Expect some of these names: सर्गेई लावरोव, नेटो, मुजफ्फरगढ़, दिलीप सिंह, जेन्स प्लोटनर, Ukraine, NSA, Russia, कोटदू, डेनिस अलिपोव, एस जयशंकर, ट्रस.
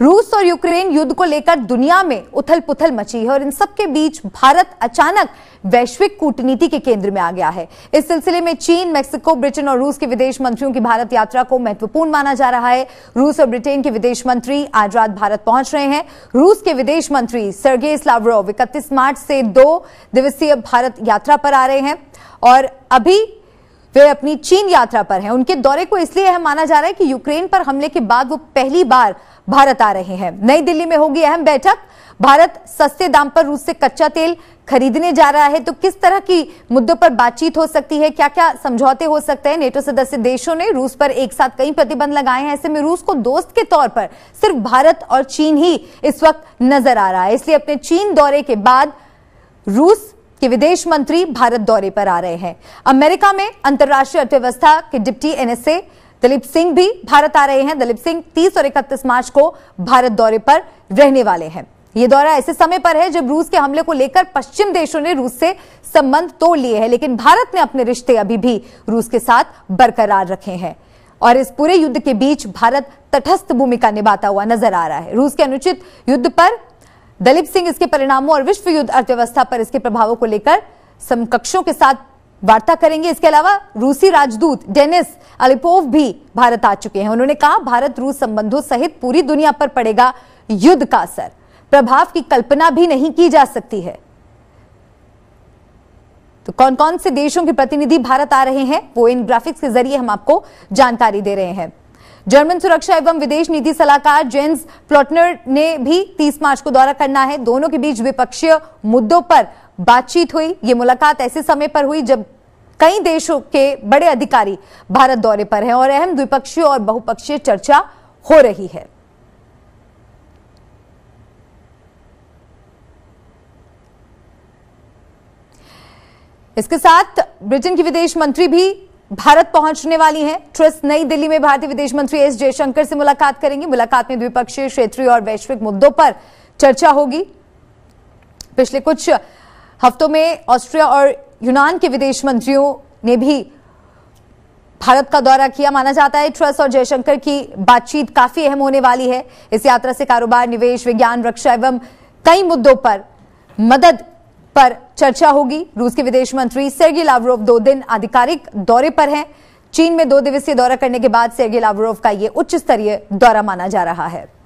रूस और यूक्रेन युद्ध को लेकर दुनिया में उथल-पुथल मची है और इन सबके बीच भारत अचानक वैश्विक कूटनीति के केंद्र में आ गया है। इस सिलसिले में चीन, मेक्सिको, ब्रिटेन और रूस के विदेश मंत्रियों की भारत यात्रा को महत्वपूर्ण माना जा रहा है। रूस और ब्रिटेन के विदेश मंत्री आज रात भारत पहुंच रहे हैं। रूस के विदेश मंत्री सर्गेई लावरोव 31 मार्च से 2 दिवसीय भारत यात्रा पर आ रहे हैं और अभी वे अपनी चीन यात्रा पर हैं। उनके दौरे को इसलिए यह माना जा रहा है कि यूक्रेन पर हमले के बाद वो पहली बार भारत आ रहे हैं। नई दिल्ली में होगी अहम बैठक। भारत सस्ते दाम पर रूस से कच्चा तेल खरीदने जा रहा है, तो किस तरह की मुद्दों पर बातचीत हो सकती है, क्या क्या समझौते हो सकते हैं। नेटो सदस्य देशों ने रूस पर एक साथ कई प्रतिबंध लगाए हैं। ऐसे में रूस को दोस्त के तौर पर सिर्फ भारत और चीन ही इस वक्त नजर आ रहा है। इसलिए अपने चीन दौरे के बाद रूस के विदेश मंत्री भारत दौरे पर आ रहे हैं। अमेरिका में अंतर्राष्ट्रीय अर्थव्यवस्था के डिप्टी NSA दिलीप सिंह भी भारत आ रहे हैं। दिलीप सिंह 30 और 31 मार्च को भारत दौरे पर रहने वाले हैं। ये दौरा ऐसे समय पर है जब रूस के हमले को लेकर पश्चिम देशों ने रूस से संबंध तोड़ लिए हैं, लेकिन भारत ने अपने रिश्ते अभी भी रूस के साथ बरकरार रखे हैं और इस पूरे युद्ध के बीच भारत तटस्थ भूमिका निभाता हुआ नजर आ रहा है। रूस के अनुचित युद्ध पर दिलीप सिंह इसके परिणामों और विश्व युद्ध अर्थव्यवस्था पर इसके प्रभावों को लेकर समकक्षों के साथ वार्ता करेंगे। इसके अलावा रूसी राजदूत डेनिस अलिपोव भी भारत आ चुके हैं। उन्होंने कहा, भारत रूस संबंधों सहित पूरी दुनिया पर पड़ेगा युद्ध का असर, प्रभाव की कल्पना भी नहीं की जा सकती है। तो कौन कौन से देशों के प्रतिनिधि भारत आ रहे हैं, वो इन ग्राफिक्स के जरिए हम आपको जानकारी दे रहे हैं। जर्मन सुरक्षा एवं विदेश नीति सलाहकार जेन्स प्लोटनर ने भी 30 मार्च को दौरा करना है। दोनों के बीच द्विपक्षीय मुद्दों पर बातचीत हुई। ये मुलाकात ऐसे समय पर हुई जब कई देशों के बड़े अधिकारी भारत दौरे पर हैं और अहम द्विपक्षीय और बहुपक्षीय चर्चा हो रही है। इसके साथ ब्रिटेन की विदेश मंत्री भी भारत पहुंचने वाली हैं। ट्रस नई दिल्ली में भारतीय विदेश मंत्री एस जयशंकर से मुलाकात करेंगे। मुलाकात में द्विपक्षीय, क्षेत्रीय और वैश्विक मुद्दों पर चर्चा होगी। पिछले कुछ हफ्तों में ऑस्ट्रिया और यूनान के विदेश मंत्रियों ने भी भारत का दौरा किया। माना जाता है ट्रस और जयशंकर की बातचीत काफी अहम होने वाली है। इस यात्रा से कारोबार, निवेश, विज्ञान, रक्षा एवं कई मुद्दों पर मदद पर चर्चा होगी। रूस के विदेश मंत्री सर्गेई लावरोव 2 दिन आधिकारिक दौरे पर हैं। चीन में 2 दिवसीय दौरा करने के बाद सर्गेई लावरोव का ये उच्च स्तरीय दौरा माना जा रहा है।